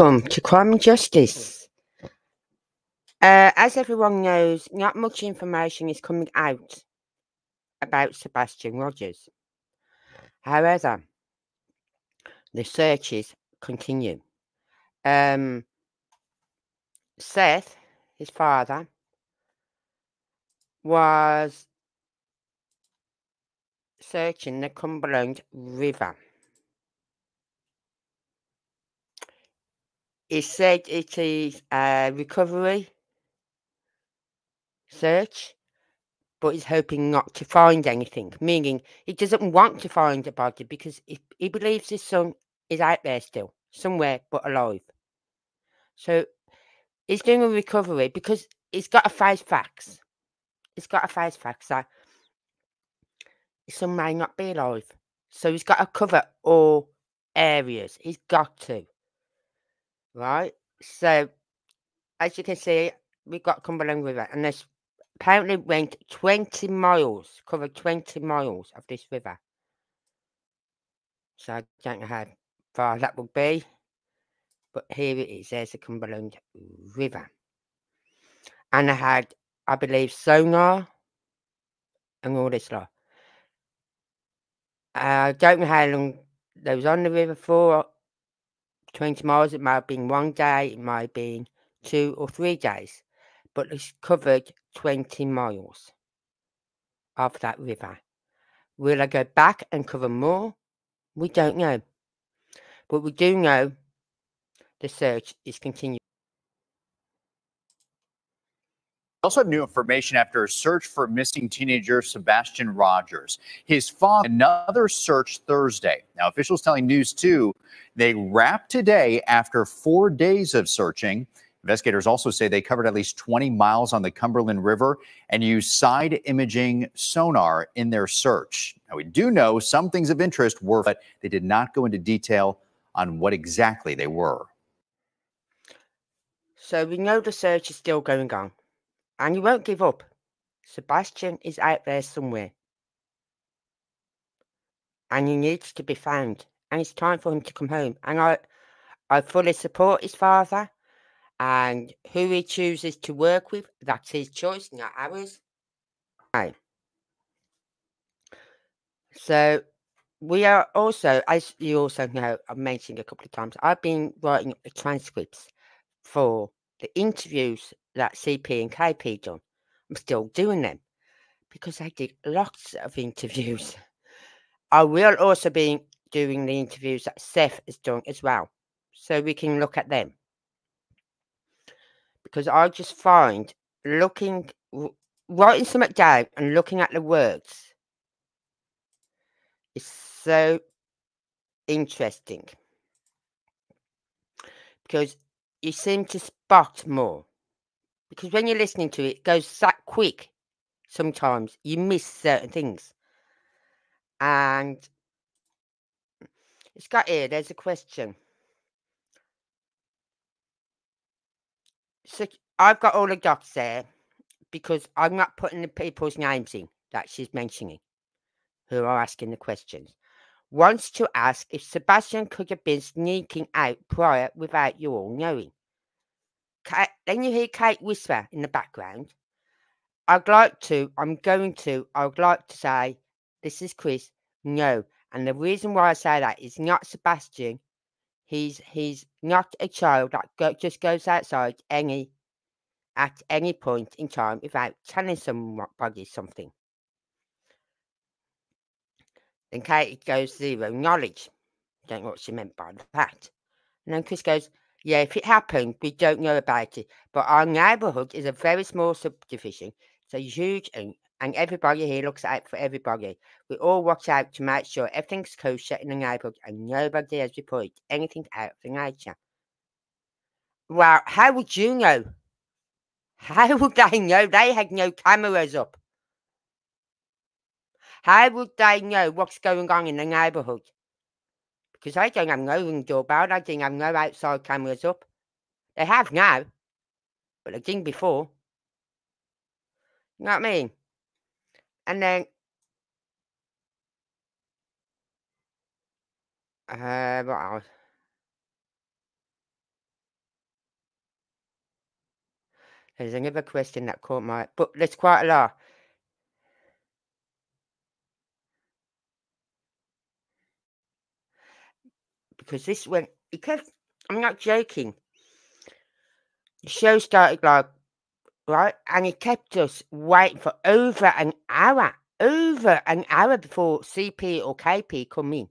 Welcome to Crime and Justice. As everyone knows, not much information is coming out about Sebastian Rogers. However, the searches continue. Seth, his father, was searching the Cumberland River. It said it is a recovery search, but he's hoping not to find anything, meaning he doesn't want to find a body because he believes his son is out there still, somewhere but alive. So he's doing a recovery because he's got to face facts. He's got to face facts that his son may not be alive. So he's got to cover all areas. He's got to. Right, so as you can see, we've got Cumberland River, and this apparently went 20 miles, covered 20 miles of this river. So I don't know how far that would be, but here it is. There's the Cumberland River, and I had, I believe, sonar and all this lot. I don't know how long they was on the river for. 20 miles, it might have been 1 day, it might have been 2 or 3 days, but it's covered 20 miles of that river. Will I go back and cover more? We don't know, but we do know the search is continuing. Also, new information after a search for missing teenager Sebastian Rogers. His father, another search Thursday. Now, officials telling News 2 they wrapped today after 4 days of searching. Investigators also say they covered at least 20 miles on the Cumberland River and used side imaging sonar in their search. Now, we do know some things of interest were, but they did not go into detail on what exactly they were. So we know the search is still going on. And he won't give up. Sebastian is out there somewhere. And he needs to be found. And it's time for him to come home. And I fully support his father. And who he chooses to work with, that's his choice, not ours. Right. So, we are also, as you also know, I've mentioned a couple of times, I've been writing up the transcripts for the interviews that CP and KP done. I'm still doing them because I did lots of interviews. I will also be doing the interviews that Seth has done as well, so we can look at them, because I just find writing something down and looking at the words is so interesting, because you seem to spot more. Because when you're listening to it, it goes that quick. Sometimes you miss certain things. And it's got here, there's a question. So I've got all the docs there because I'm not putting the people's names in that she's mentioning who are asking the questions. Wants to ask if Sebastian could have been sneaking out prior without you all knowing. Then you hear Kate whisper in the background, I would like to say, this is Chris, no. And the reason why I say that is not Sebastian. He's not a child that just goes outside at any point in time without telling somebody something. Then Kate goes, zero knowledge. Don't know what she meant by that. And then Chris goes, yeah, if it happened, we don't know about it. But our neighbourhood is a very small subdivision. It's a huge thing, and everybody here looks out for everybody. We all watch out to make sure everything's kosher in the neighbourhood and nobody has reported anything out of the nature. Well, how would you know? How would they know? They had no cameras up. How would they know what's going on in the neighbourhood? Because they don't have no ring doorbell, they didn't have no outside cameras up. They have now, but they didn't before. You know what I mean? And then, what else? There's another question that caught my eye, but there's quite a lot. Because this went, because I'm not joking. The show started like, right? And it kept us waiting for over an hour before CP or KP come in.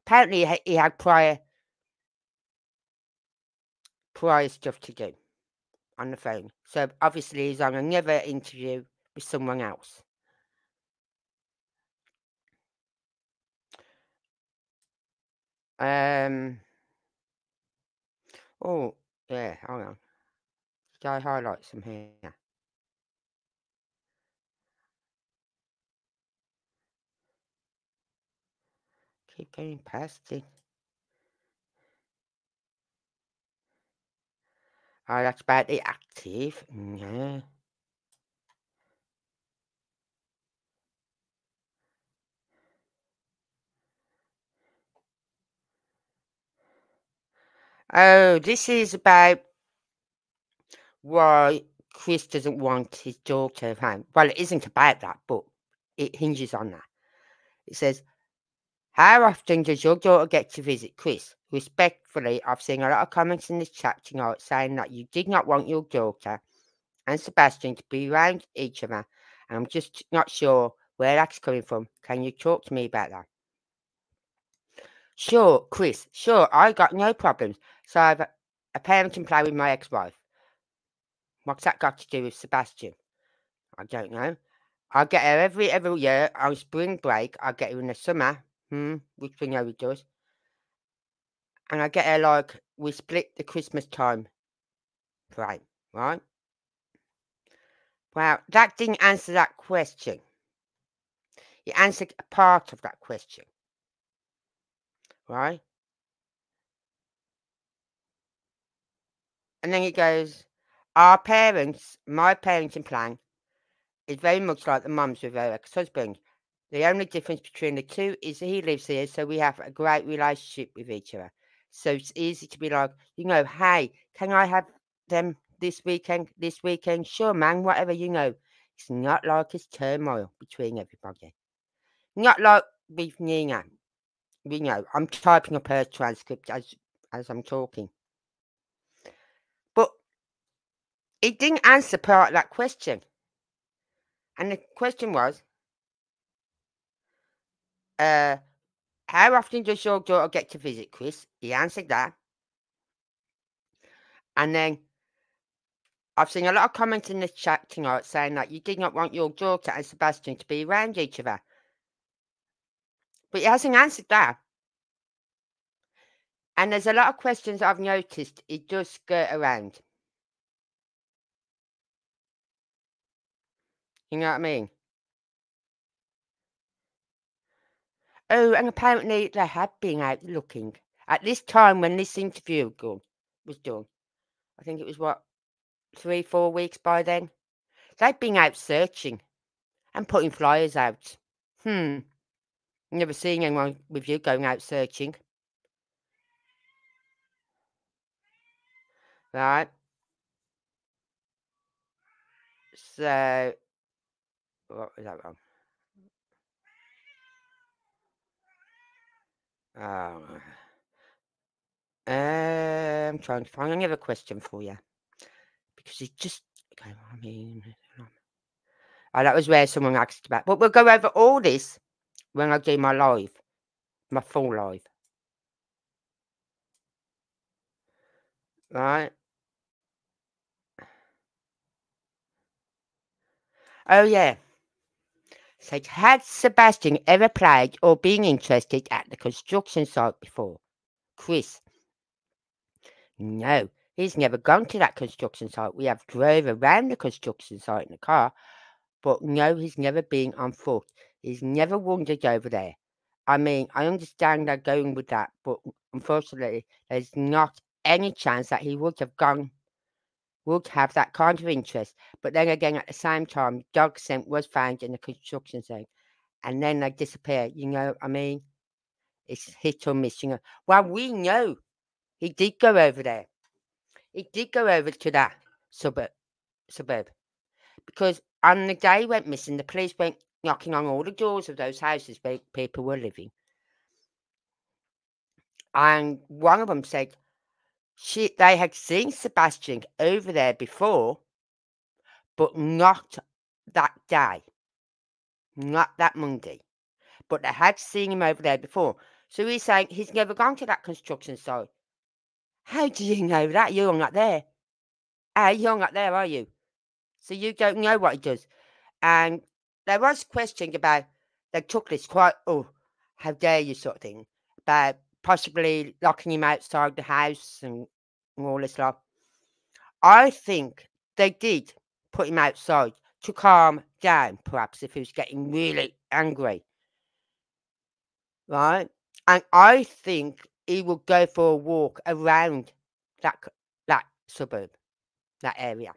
Apparently he had prior stuff to do on the phone. So obviously he's on another interview with someone else. Oh, yeah, hold on. Did I highlight some here? Keep going past it. Oh, that's about the active. Yeah. Oh, this is about why Chris doesn't want his daughter home. Well, it isn't about that, but it hinges on that. It says, how often does your daughter get to visit Chris? Respectfully, I've seen a lot of comments in the chat tonight saying that you did not want your daughter and Sebastian to be around each other. And I'm just not sure where that's coming from. Can you talk to me about that? Sure, Chris. Sure, I got no problems. So I have a parenting play with my ex-wife. What's that got to do with Sebastian? I don't know. I get her every year on spring break. I get her in the summer, which we know he does. And I get her like, we split the Christmas time frame, right? Well, that didn't answer that question. It answered a part of that question. Right? And then it goes, our parents, my parenting plan is very much like the mum's with her ex-husband. The only difference between the two is he lives here, so we have a great relationship with each other. So it's easy to be like, you know, hey, can I have them this weekend? This weekend? Sure, man, whatever, you know. It's not like it's turmoil between everybody. Not like with Nina. You know, I'm typing up her transcript as I'm talking. But it didn't answer part of that question. And the question was, how often does your daughter get to visit Chris? He answered that. And then, I've seen a lot of comments in the chat tonight saying that you did not want your daughter and Sebastian to be around each other. But he hasn't answered that. And there's a lot of questions I've noticed he does skirt around. You know what I mean? Oh, and apparently they had been out looking. At this time when this interview was done, I think it was, what, 3-4 weeks by then? They'd been out searching and putting flyers out. Never seen anyone with you going out searching. Right. So, what was that one? I'm trying to find another question for you. Because it just, okay, I mean, oh, that was where someone asked about. But we'll go over all this when I do my live, my full live. Right. Oh, yeah. So, had Sebastian ever played or been interested at the construction site before? Chris. No, he's never gone to that construction site. We have drove around the construction site in the car, but no, he's never been on foot. He's never wandered over there. I mean, I understand they're going with that, but unfortunately, there's not any chance that he would have that kind of interest. But then again, at the same time, dog scent was found in the construction zone, and then they disappeared. You know, I mean, it's hit or miss. You know, well, we know he did go over there. He did go over to that suburb, suburb. Because on the day he went missing, the police went knocking on all the doors of those houses where people were living. And one of them said they had seen Sebastian over there before, but not that day, not that Monday. But they had seen him over there before. So he's saying he's never gone to that construction site. How do you know that? You're not there. Hey, you're not there, are you? So you don't know what he does. And there was questioning about, they took this quite, oh, how dare you sort of thing, about possibly locking him outside the house and all this lot. I think they did put him outside to calm down, perhaps, if he was getting really angry. Right? And I think he would go for a walk around that suburb, that area.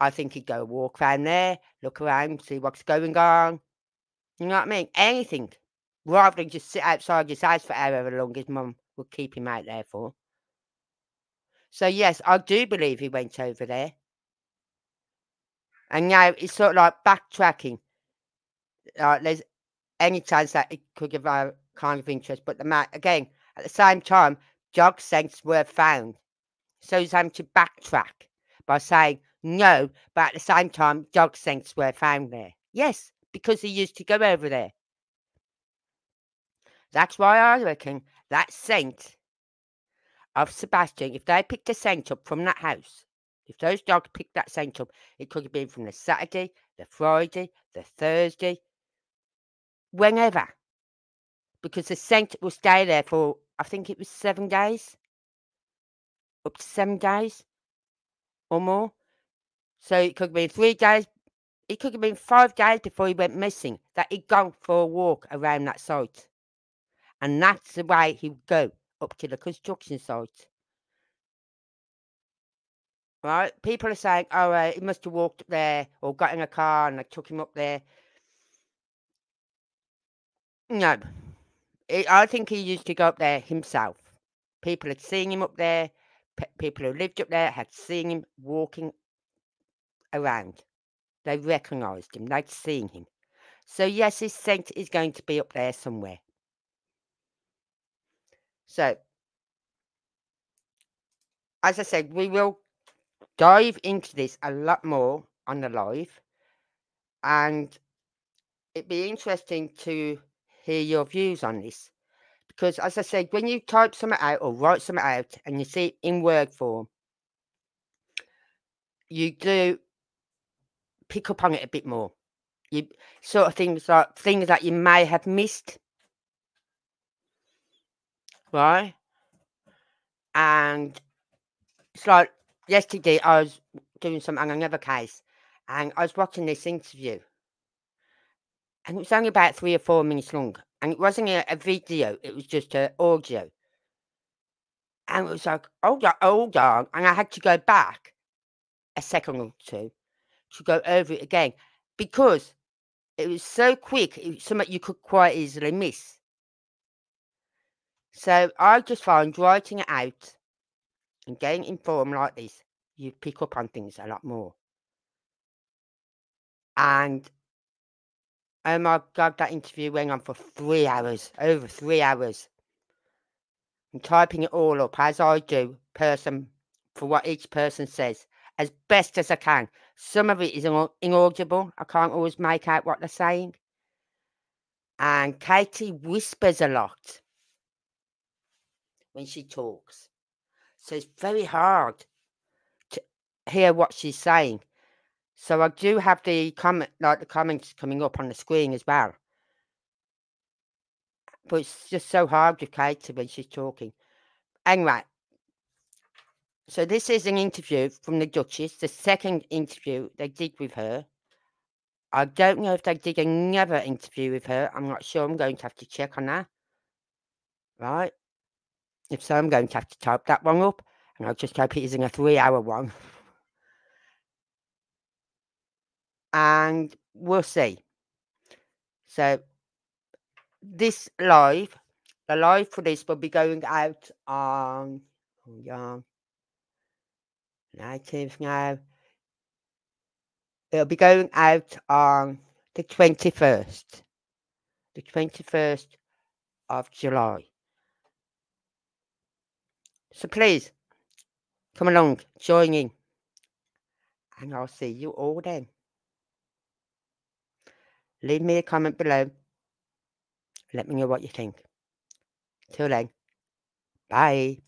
I think he'd go walk around there, look around, see what's going on. You know what I mean? Anything. Rather than just sit outside his house for however long his mum would keep him out there for. So, yes, I do believe he went over there. And now it's sort of like backtracking. Like there's any chance that it could give a kind of interest. But the man, again, at the same time, dog scents were found. So he's having to backtrack by saying no, but at the same time, dog scents were found there. Yes, because he used to go over there. That's why I reckon that scent of Sebastian, if they picked a scent up from that house, if those dogs picked that scent up, it could have been from the Saturday, the Friday, the Thursday, whenever. Because the scent will stay there for, I think it was 7 days, up to 7 days or more. So it could have been 3 days, it could have been 5 days before he went missing, that he'd gone for a walk around that site. And that's the way he would go, up to the construction site. Right? People are saying, oh, he must have walked up there, or got in a car and they took him up there. No. I think he used to go up there himself. People had seen him up there. People who lived up there had seen him walking around. They recognised him. They'd seen him. So, yes, his scent is going to be up there somewhere. So, as I said, we will dive into this a lot more on the live. And it'd be interesting to hear your views on this. Because, as I said, when you type something out or write something out and you see it in word form, you do pick up on it a bit more. You sort of things that you may have missed. Right, and it's like yesterday I was doing something on another case and I was watching this interview and it was only about 3 or 4 minutes long and it wasn't a video, it was just audio, and it was like, hold on, and I had to go back a second or two to go over it again because it was so quick, it was something you could quite easily miss. So I just find writing it out and getting informed like this, you pick up on things a lot more. And, oh my God, that interview went on for 3 hours, over 3 hours. I'm typing it all up, as I do, person for what each person says, as best as I can. Some of it is inaudible. I can't always make out what they're saying. And Katie whispers a lot when she talks. So it's very hard to hear what she's saying. So I do have the comments coming up on the screen as well. But it's just so hard with Katie when she's talking. Anyway, so this is an interview from the Duchess, the second interview they did with her. I don't know if they did another interview with her. I'm not sure. I'm going to have to check on that. Right. If so, I'm going to have to type that one up. And I just hope it isn't a 3 hour one. And we'll see. So, this live, the live for this will be going out on 19th now. It'll be going out on the 21st. The 21st of July. So please, come along, join in. And I'll see you all then. Leave me a comment below. Let me know what you think. Till then. Bye.